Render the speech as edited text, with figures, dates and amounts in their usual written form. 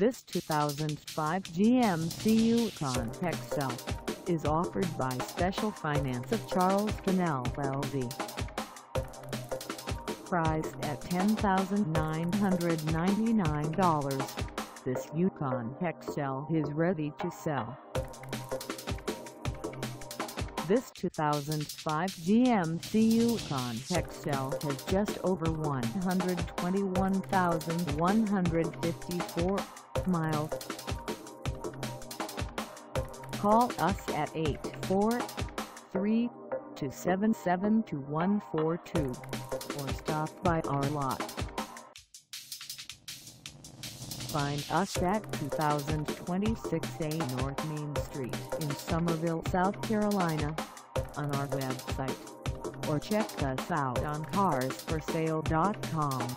This 2005 GMC Yukon XL is offered by Special Finance of Charleston LLC. Priced at $10,999, this Yukon XL is ready to sell. This 2005 GMC Yukon XL has just over 121,154 miles. Call us at 843-277-2142 or stop by our lot. Find us at 2026A North Main Street in Summerville, South Carolina, on our website, or check us out on CarsForSale.com.